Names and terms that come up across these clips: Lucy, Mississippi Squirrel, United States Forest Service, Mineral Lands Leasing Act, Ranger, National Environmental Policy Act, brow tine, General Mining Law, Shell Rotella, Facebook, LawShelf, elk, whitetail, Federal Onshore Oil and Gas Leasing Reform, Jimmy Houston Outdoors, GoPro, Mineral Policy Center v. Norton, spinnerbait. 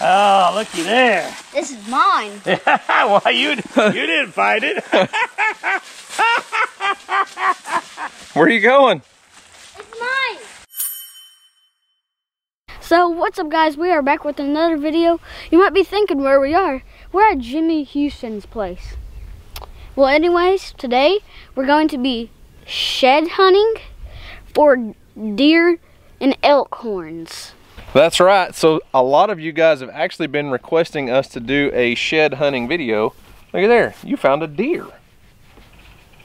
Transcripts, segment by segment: Oh, looky there. This is mine. Well, you didn't find it. Where are you going? It's mine. So, what's up, guys? We are back with another video. You might be thinking where we are. We're at Jimmy Houston's place. Well, anyways, today we're going to be shed hunting for deer and elk horns. That's right. So a lot of you guys have actually been requesting us to do a shed hunting video. Look at there. You found a deer.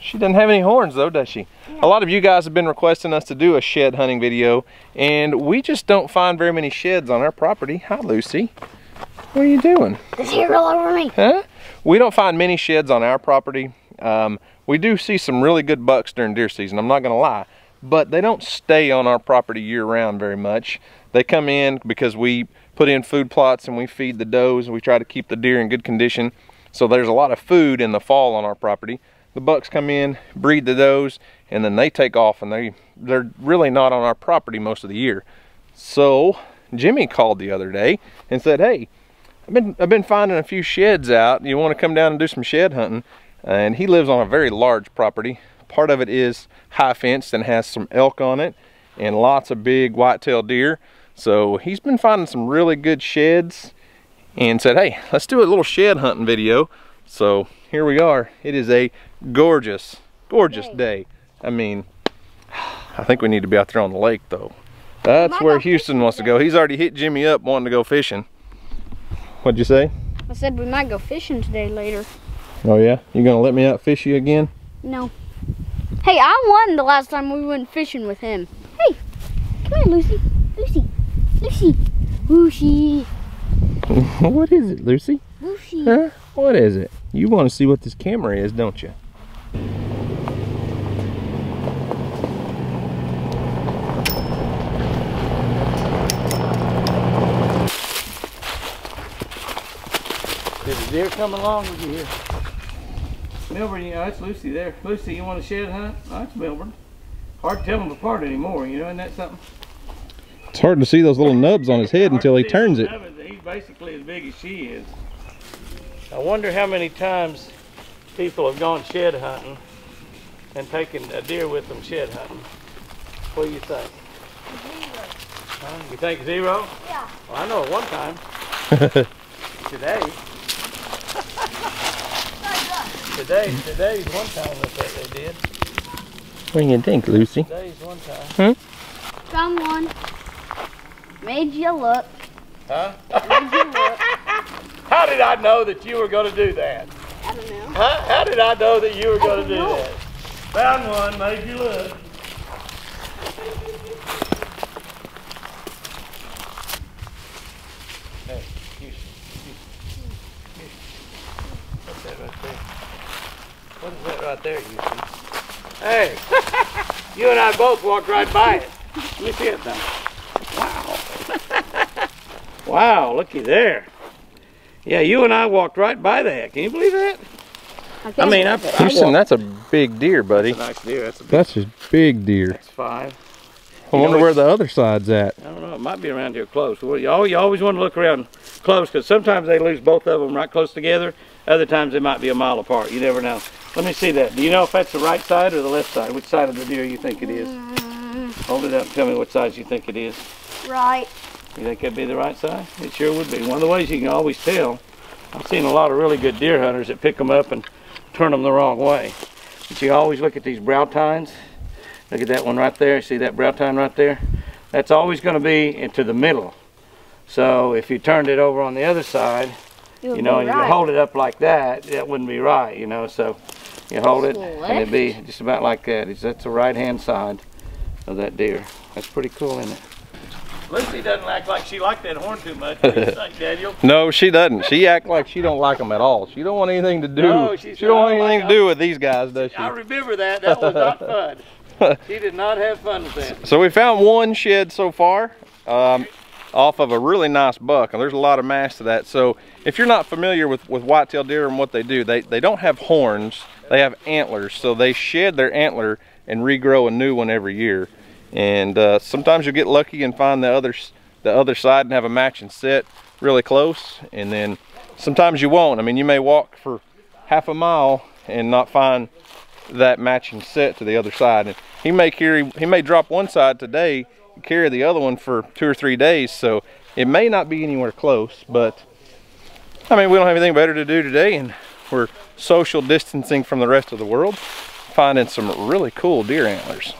She doesn't have any horns though, does she? No. A lot of you guys have been requesting us to do a shed hunting video, and we just don't find very many sheds on our property. Hi, Lucy. What are you doing? There's hair all over me. Huh? We don't find many sheds on our property. We do see some really good bucks during deer season, I'm not going to lie. But they don't stay on our property year-round very much. They come in because we put in food plots and we feed the does. We try to keep the deer in good condition. So there's a lot of food in the fall on our property. The bucks come in, breed the does, and then they take off, and they're really not on our property most of the year. So Jimmy called the other day and said, hey, I've been finding a few sheds out. You want to come down and do some shed hunting? And he lives on a very large property. Part of it is high fenced and has some elk on it and lots of big white-tailed deer. So he's been finding some really good sheds and said, hey, let's do a little shed hunting video. So here we are. It is a gorgeous, gorgeous day. I mean, I think we need to be out there on the lake though. That's where Houston wants to go. He's already hit Jimmy up wanting to go fishing. What'd you say? I said we might go fishing today later. Oh yeah? You gonna let me out fish you again? No. Hey, I won the last time we went fishing with him. Hey, come here, Lucy. Lucy. Lucy. Lucy. What is it, Lucy? Lucy. Huh? What is it? You want to see what this camera is, don't you? There's a deer coming along with you here. Milburn, you know, that's Lucy there. Lucy, you want to shed hunt? Oh, that's Milburn. Hard to tell them apart anymore, you know, isn't that something? It's hard to see those little nubs on his head until he turns it. He's basically as big as she is. I wonder how many times people have gone shed hunting and taken a deer with them shed hunting. What do you think? Zero. Huh? You think zero? Yeah. Well, I know it one time. Today. Today's one time that they did. What do you think, Lucy? Today's one time. Hmm? Someone made you look. Huh? Made you look. How did I know that you were going to do that? I don't know. Huh? How did I know that you were going to do that? Found one, made you look. Hey, Houston. What's that right there? What is that right there, Houston? Hey, you and I both walked right by it. Let me see it now. Wow. Wow, looky there. Yeah, you and I walked right by that. Can you believe that? I mean, Houston, that's a big deer, buddy. That's a nice deer. That's a big deer. That's five. I wonder where the other side's at. I don't know. It might be around here close. Well, you always want to look around close because sometimes they lose both of them right close together. Other times they might be a mile apart. You never know. Let me see that. Do you know if that's the right side or the left side? Which side of the deer you think it is? Hold it up and tell me what size you think it is. Right. You think that'd be the right side? It sure would be. One of the ways you can always tell. I've seen a lot of really good deer hunters that pick them up and turn them the wrong way. But you always look at these brow tines. Look at that one right there. See that brow tine right there? That's always going to be into the middle. So if you turned it over on the other side, you know, and you hold it up like that, that wouldn't be right, you know. So you hold it and it'd be just about like that. That's the right hand side of that deer. That's pretty cool, isn't it? Lucy doesn't act like she liked that horn too much. What do you think, Daniel? No, she doesn't. She acts like she don't like them at all. She don't want anything to do. No, she don't want anything to do with these guys, does she? I remember that. That was not fun. She did not have fun with that. So we found one shed so far. Off of a really nice buck, and there's a lot of mass to that. So if you're not familiar with white-tailed deer and what they do, they don't have horns, they have antlers. So they shed their antler and regrow a new one every year. And sometimes you'll get lucky and find the other the other side and have a matching set really close. And then sometimes you won't. I mean, you may walk for half a mile and not find that matching set to the other side. And he may drop one side today, carry the other one for 2 or 3 days. So it may not be anywhere close, but I mean, we don't have anything better to do today, and we're social distancing from the rest of the world, finding some really cool deer antlers.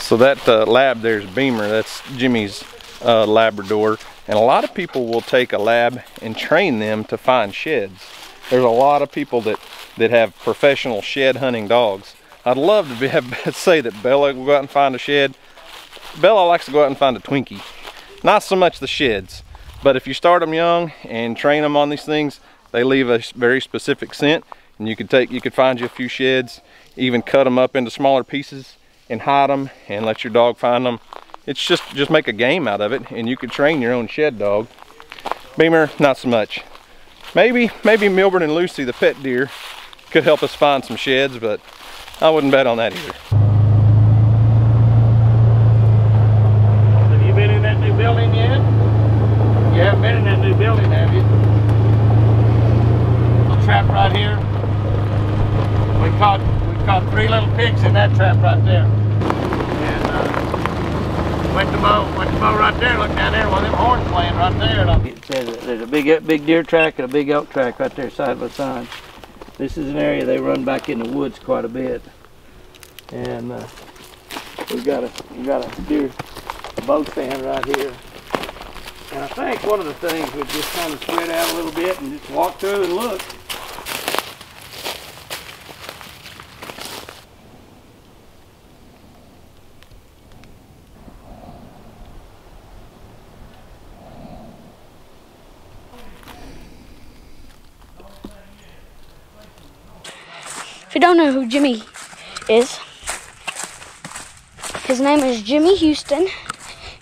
So that lab there's Beamer, that's Jimmy's Labrador. And a lot of people will take a lab and train them to find sheds. There's a lot of people that have professional shed hunting dogs. I'd love to say that Bella will go out and find a shed. Bella likes to go out and find a Twinkie. Not so much the sheds, but if you start them young and train them on these things, they leave a very specific scent, and you could find you a few sheds, even cut them up into smaller pieces and hide them and let your dog find them. It's just make a game out of it, and you could train your own shed dog. Beamer, not so much. Maybe Milburn and Lucy, the pet deer, could help us find some sheds, but I wouldn't bet on that either. Have you been in that new building yet? You haven't been in that new building, have you? Little trap right here. We caught 3 little pigs in that trap right there. And went to mow right there, look down there, one of them horns playing right there. And it says there's a big deer track and a big elk track right there side by side. This is an area they run back in the woods quite a bit. And we've got a deer bow stand right here. And I think one of the things we just kind of spread out a little bit and just walk through and look. If you don't know who Jimmy is, his name is Jimmy Houston.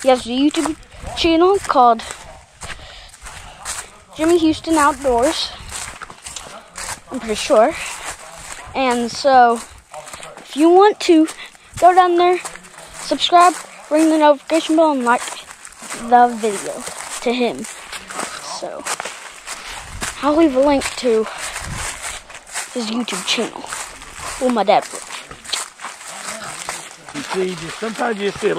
He has a YouTube channel called Jimmy Houston Outdoors, I'm pretty sure. And so, if you want to, go down there, subscribe, ring the notification bell, and like the video to him. So, I'll leave a link to his YouTube channel. Well, my dad would. You see, sometimes you just see a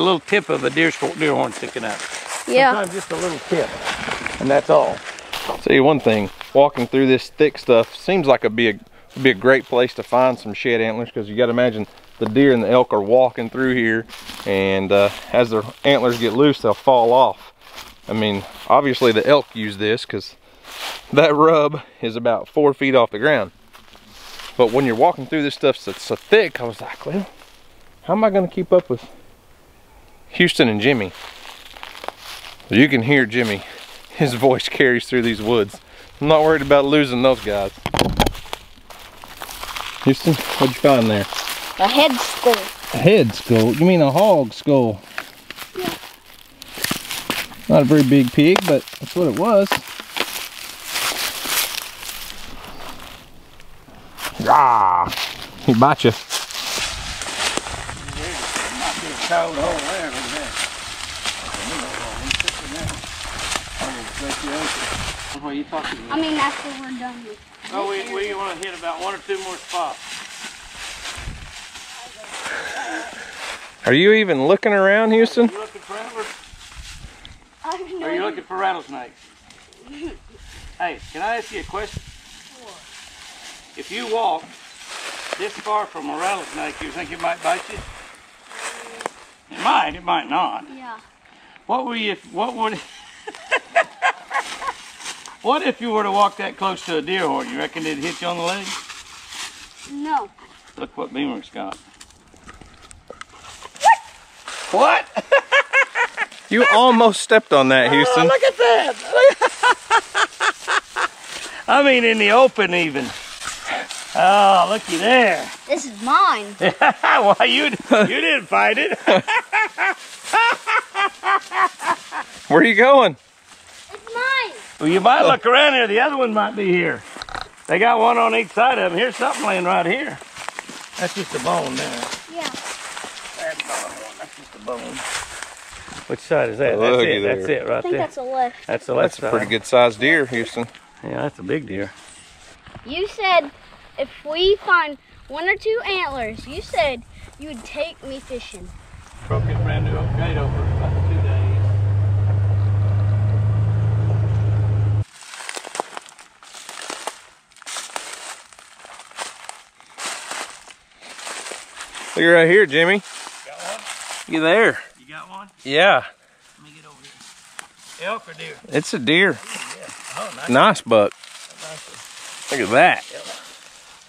little tip of a deer horn sticking out. Yeah. Sometimes just a little tip, and that's all. I'll tell you one thing, walking through this thick stuff seems like it'd be a great place to find some shed antlers, because you got to imagine the deer and the elk are walking through here, and as their antlers get loose, they'll fall off. I mean, obviously the elk use this because that rub is about 4 feet off the ground. But when you're walking through this stuff that's so thick, I was like, well, how am I going to keep up with Houston and Jimmy? Well, you can hear Jimmy. His voice carries through these woods. I'm not worried about losing those guys. Houston, what'd you find there? A head skull. A head skull? You mean a hog skull? Yeah. Not a very big pig, but that's what it was. Ah, he bite you. I mean, after we're done with it. Oh, we want to hit about 1 or 2 more spots. Are you even looking around, Houston? Are you looking for antlers? Are you looking for rattlesnakes? Hey, can I ask you a question? If you walk this far from a rattlesnake, you think it might bite you? It might not. Yeah. What if you were to walk that close to a deer horn? You reckon it'd hit you on the leg? No. Look what Beamer's got. What? What? You almost stepped on that, Houston. Oh, look at that. I mean, in the open even. Oh, looky there. This is mine. Why, you didn't find it. Where are you going? It's mine. Well, you might look around here. The other one might be here. They got one on each side of them. Here's something laying right here. That's just a bone there. Yeah. the bone. Which side is that? That's it. That's it right there. I think that's the left. That's the left side. That's a pretty good sized deer, Houston. Yeah, that's a big deer. You said if we find one or two antlers, you said you would take me fishing. Broke his brand new gate over in about 2 days. Look right here, Jimmy. Got one? You there? You got one? Yeah. Let me get over here. Elk or deer? It's a deer. Ooh, yeah. Oh, nice buck. Nice. Look at that. Yep.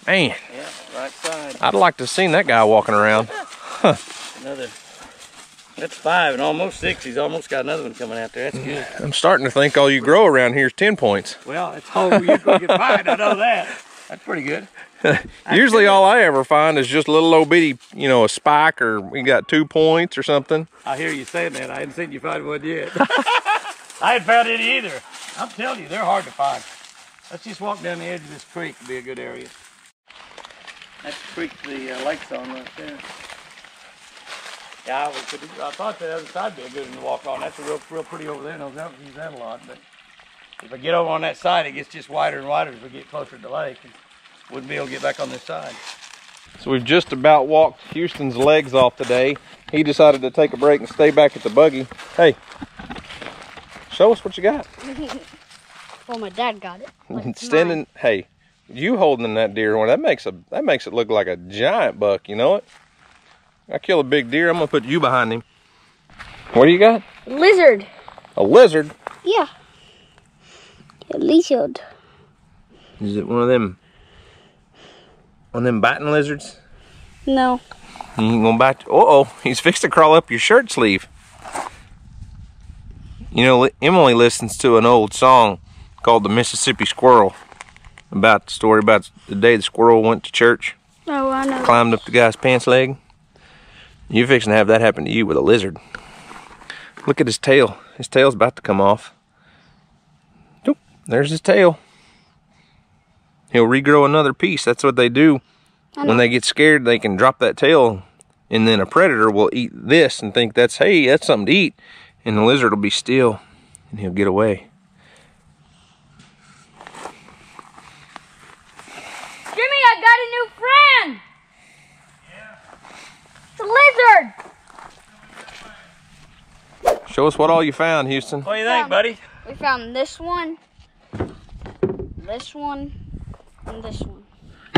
Man. Yeah, right side. I'd like to have seen that guy walking around. Huh. Another. That's 5 and almost 6. He's almost got another one coming out there. That's good. I'm starting to think all you grow around here is 10 points. Well, it's all you're going to get fired. I know that. That's pretty good. Usually all I ever find is just a little old bitty, you know, a spike or we got 2 points or something. I hear you saying that. I hadn't seen you find one yet. I hadn't found any either. I'm telling you, they're hard to find. Let's just walk down the edge of this creek. It'd be a good area. That's the creek the lake's on right there. Yeah, I thought the other side would be a good one to walk on. That's a real pretty over there. Those elk use that a lot. But if I get over on that side, it gets just wider and wider as we get closer to the lake. Wouldn't be able to get back on this side. So we've just about walked Houston's legs off today. He decided to take a break and stay back at the buggy. Hey, show us what you got. Well, my dad got it. Like standing, hey. You holding that deer horn, that makes it look like a giant buck, you know it? I kill a big deer, I'm gonna put you behind him. What do you got? Lizard. A lizard? Yeah. A lizard. Is it one of them biting lizards? No. You ain't gonna bite? Uh-oh, he's fixed to crawl up your shirt sleeve. You know, Emily listens to an old song called The Mississippi Squirrel. About the story about the day the squirrel went to church. Oh, I know. Climbed up the guy's pants leg. You're fixing to have that happen to you with a lizard. Look at his tail. His tail's about to come off. Oop, there's his tail. He'll regrow another piece. That's what they do. When they get scared, they can drop that tail, and then a predator will eat this and think that's, hey, that's something to eat. And the lizard will be still, and he'll get away. Lizard! Show us what all you found, Houston. What do you think, buddy? We found this one, and this one.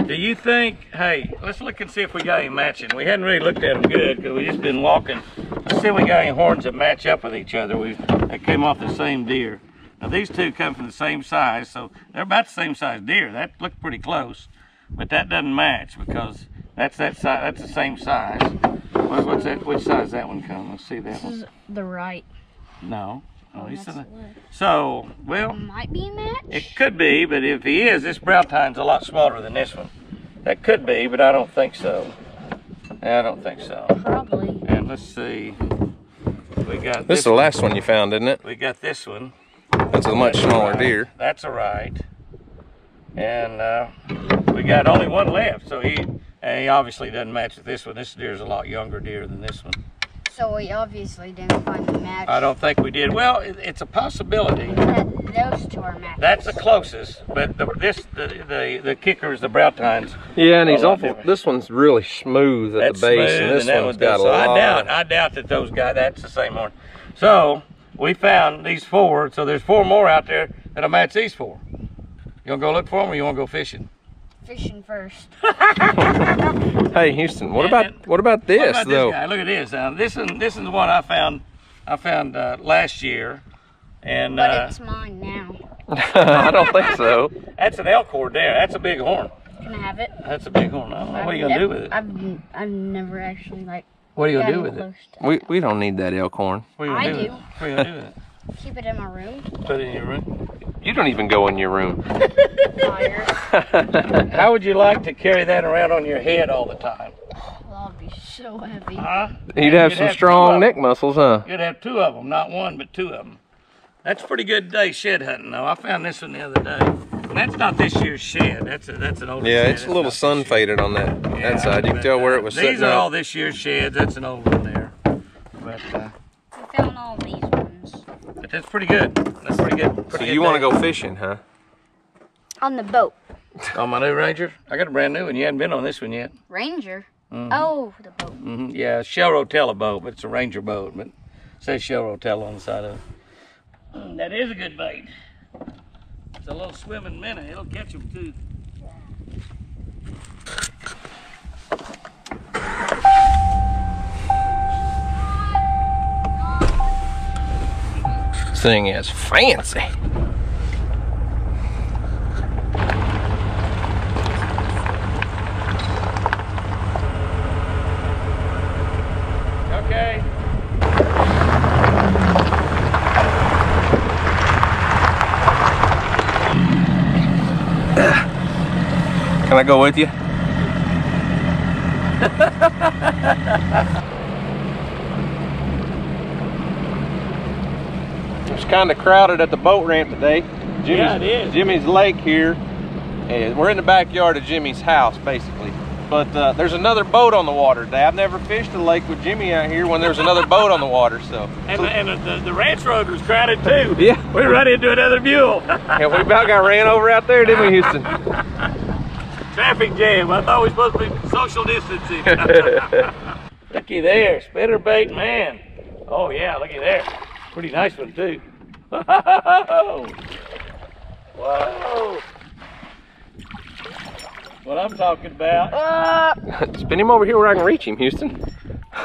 Do you think, hey, let's look and see if we got any matching. We hadn't really looked at them good because we've just been walking. Let's see if we got any horns that match up with each other. That came off the same deer. Now, these two come from the same size, so they're about the same size deer. That looked pretty close, but that doesn't match because that's that size. That's the same size. What's that? Which side does that one come? Let's see that one. This is the right. No. Oh, he's the left. So, well. It might be a match. It could be, but if he is, this brow tine's a lot smaller than this one. That could be, but I don't think so. I don't think so. Probably. And let's see. We got. This is the last one you found, isn't it? We got this one. That's a much smaller deer. That's a right. And we got only one left, so he. And he obviously doesn't match with this one. This deer's a lot younger deer than this one. So we obviously didn't find the match. I don't think we did. Well, it's a possibility. Those two are matches. That's the closest, but the kicker is the brow tines. Yeah, and he's awful. This one's really smooth at the base, smooth, and this one's got a lot. I doubt that those guys. That's the same one. So we found these 4. So there's 4 more out there that'll match these 4. You gonna go look for them, or you wanna go fishing? Fishing first. Hey Houston, what about this though? This guy? Look at this. This is the one I found. I found last year, and but it's mine now. I don't think so. That's an elk horn there. That's a big horn. Can I have it? That's a big horn. I don't know. What are you gonna do with it? I've never actually like. What are you gonna do with it? We don't need that elk horn. I do. What are you gonna do with it? Keep it in my room. Put it in your room? You don't even go in your room. How would you like to carry that around on your head all the time? Oh, that would be so heavy. Huh? You'd have some strong neck muscles, huh? You'd have 2 of them, not 1, but 2 of them. That's a pretty good day shed hunting, though. I found this one the other day. And that's not this year's shed. That's an older shed. Yeah, it's a little sun faded on that side. You can tell where it was sitting. These are all this year's sheds. That's an old one there. But we found all these ones. But that's pretty good. That's pretty good. So you want to go fishing, huh? On the boat. On my new Ranger? I got a brand new one. You haven't been on this one yet. Ranger? Mm-hmm. Oh, the boat. Mm-hmm. Yeah, Shell Rotella boat, but it's a Ranger boat. But it says Shell Rotella on the side of it. That is a good bait. It's a little swimming minnow. It'll catch them too. This thing is fancy. Can I go with you? It's kind of crowded at the boat ramp today. Jimmy's lake here. And we're in the backyard of Jimmy's house, basically. But there's another boat on the water today. I've never fished a lake with Jimmy out here when there's another boat on the water. So. And the ranch road was crowded too. Yeah. We run into another mule. Yeah, we about got ran over out there, didn't we, Houston? Traffic jam. I thought we were supposed to be social distancing. Looky there, spinnerbait man. Oh yeah, looky there. Pretty nice one too. Whoa. Whoa. What I'm talking about. Spin him over here where I can reach him, Houston.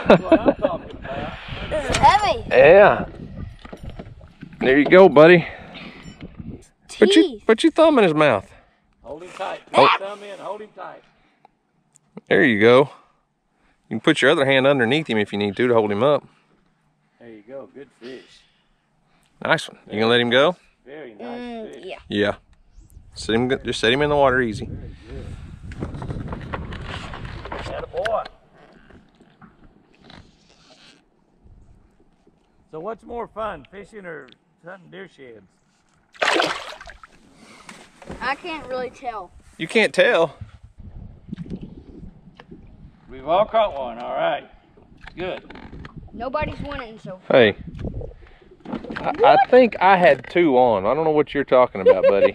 That's what I'm talking about. This is heavy. Yeah. There you go, buddy. Jeez. Put your thumb in his mouth. Hold him tight. Thumb in, hold him tight. There you go. You can put your other hand underneath him if you need to hold him up. There you go. Good fish. Nice one. You gonna let him go? Very nice fish. Yeah. Yeah. Just set him in the water easy. Very good. Attaboy. So what's more fun, fishing or hunting deer sheds? I can't really tell. You can't tell. We've all caught one, all right. Good. Nobody's winning so far. Hey, I think I had two on. I don't know what you're talking about, buddy.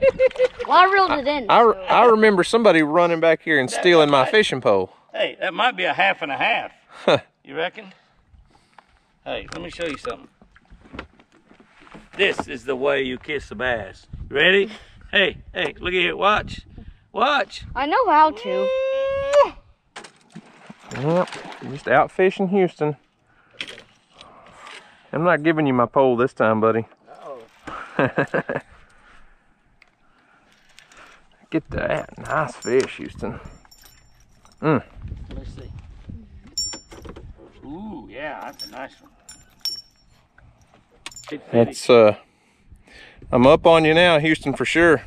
Well, I reeled it in. I remember somebody running back here and stealing my fishing pole. Hey, that might be a half and a half. You reckon? Hey, let me show you something. This is the way you kiss the bass. You ready? Hey, hey, look at here, watch. Watch. I know how to. Well, just out fishing Houston. I'm not giving you my pole this time, buddy. Uh-oh. Get that. Nice fish, Houston. Mm. Let's see. Ooh, yeah, that's a nice one. That's I'm up on you now, Houston, for sure.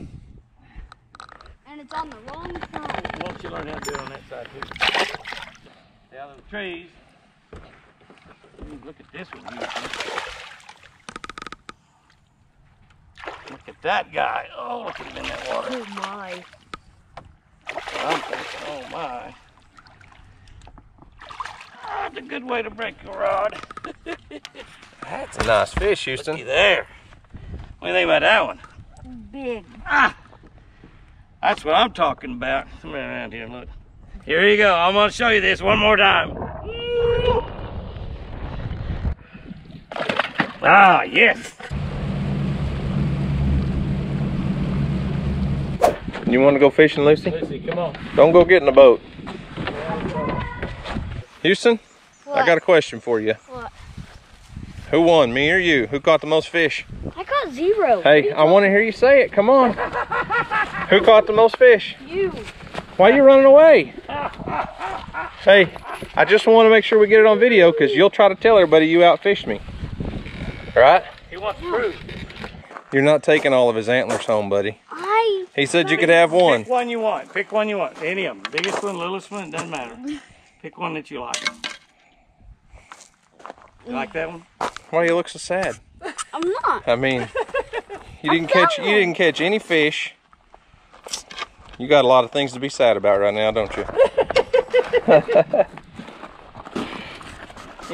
And it's on the wrong side. Why don't you learn how to do it on that side, too? Down in the trees. Ooh, look at this one, Houston. Look at that guy. Oh, look at him in that water. Oh, my. I'm thinking, oh, my. Oh, that's a good way to break your rod. That's a nice fish, Houston. Looky there. What do you think about that one? Big. Ah! That's what I'm talking about. Come around here and look. Here you go. I'm going to show you this one more time. Ah, yes! You want to go fishing, Lucy? Lucy, come on. Don't go get in the boat. Houston? What? I got a question for you. What? Who won, me or you? Who caught the most fish? I caught zero. Hey, I want to hear you say it. Come on. Who caught the most fish? You. Why are you running away? Hey, I just want to make sure we get it on video because you'll try to tell everybody you outfished me. All right? He wants proof. You're not taking all of his antlers home, buddy. He said you could have one. Pick one you want. Pick one you want. Any of them. Biggest one, littlest one, it doesn't matter. Pick one that you like. You like that one? Why he looks so sad? I'm not. I mean, you didn't catch any fish. You got a lot of things to be sad about right now, don't you?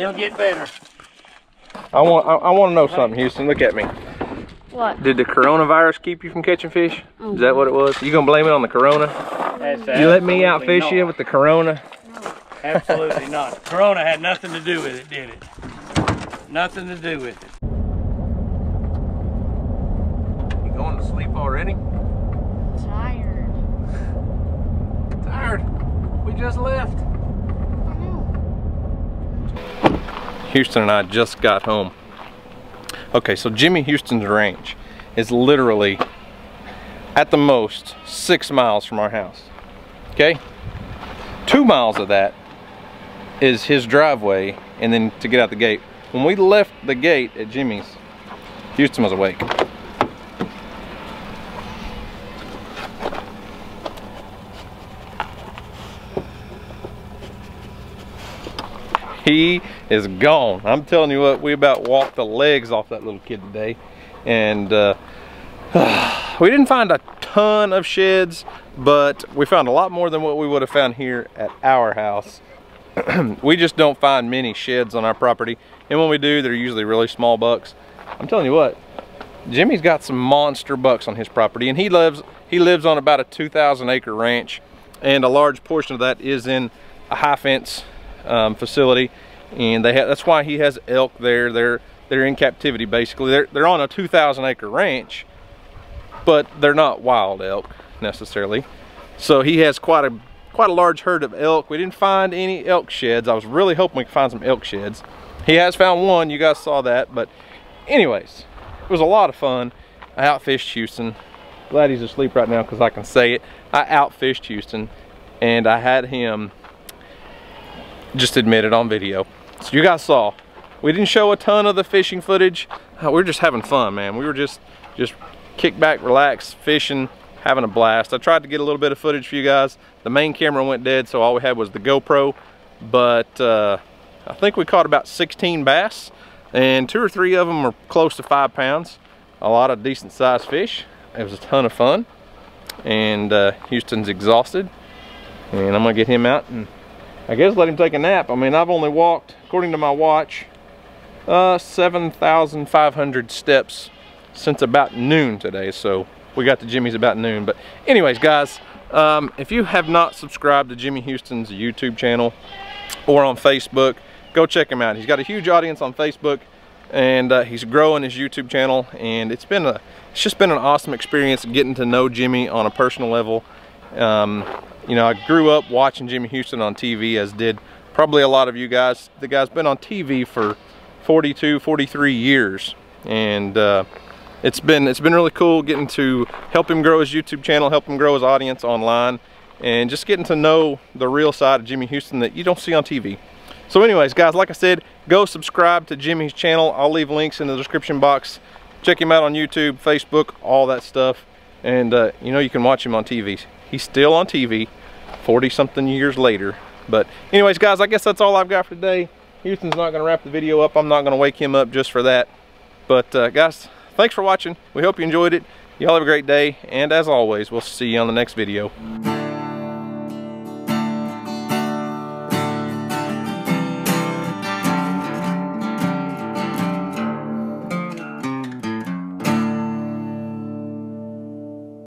It'll get better. I want to know something, Houston. Look at me. What? Did the coronavirus keep you from catching fish? Mm-hmm. Is that what it was? You gonna blame it on the corona? You let me out fish you with the corona? No. Absolutely not. Corona had nothing to do with it, did it? Nothing to do with it. You going to sleep already? Tired. Tired? We just left. I know. Houston and I just got home. Okay, so Jimmy Houston's ranch is literally, at the most, 6 miles from our house, okay? 2 miles of that is his driveway, and then to get out the gate. When we left the gate at Jimmy's, Houston was awake. He is gone. I'm telling you what, we about walked the legs off that little kid today. And we didn't find a ton of sheds, but we found a lot more than what we would have found here at our house. We just don't find many sheds on our property. And when we do, they're usually really small bucks. I'm telling you what, Jimmy's got some monster bucks on his property. And he lives on about a 2,000 acre ranch. And a large portion of that is in a high fence facility, and they have, that's why he has elk there. They're in captivity, basically. They're on a 2,000 acre ranch, but they're not wild elk necessarily. So he has quite a large herd of elk. We didn't find any elk sheds. I was really hoping we could find some elk sheds. He has found one. You guys saw that. But anyways, it was a lot of fun. I outfished Houston. Glad he's asleep right now because I can say it. I outfished Houston, and I had him just admit it on video. So you guys saw, we didn't show a ton of the fishing footage. We were just having fun, man. We were just kick back, relax, fishing, having a blast. I tried to get a little bit of footage for you guys. The main camera went dead, so all we had was the GoPro. But I think we caught about 16 bass, and 2 or 3 of them were close to 5 pounds. A lot of decent sized fish. It was a ton of fun. And Houston's exhausted, and I'm gonna get him out and I guess let him take a nap. I mean, I've only walked, according to my watch, 7,500 steps since about noon today. So we got to Jimmy's about noon. But anyways, guys, if you have not subscribed to Jimmy Houston's YouTube channel or on Facebook, go check him out. He's got a huge audience on Facebook, and he's growing his YouTube channel. And it's just been an awesome experience getting to know Jimmy on a personal level. You know, I grew up watching Jimmy Houston on TV, as did probably a lot of you guys. The guy's been on TV for 42, 43 years, and it's been really cool getting to help him grow his YouTube channel, help him grow his audience online, and just getting to know the real side of Jimmy Houston that you don't see on TV. So anyways, guys, like I said, go subscribe to Jimmy's channel. I'll leave links in the description box. Check him out on YouTube, Facebook, all that stuff. And you know, you can watch him on TV. He's still on TV 40 something years later. But anyways, guys, I guess that's all I've got for today. Houston's not gonna wrap the video up. I'm not gonna wake him up just for that. But guys, thanks for watching. We hope you enjoyed it. Y'all have a great day. And as always, we'll see you on the next video.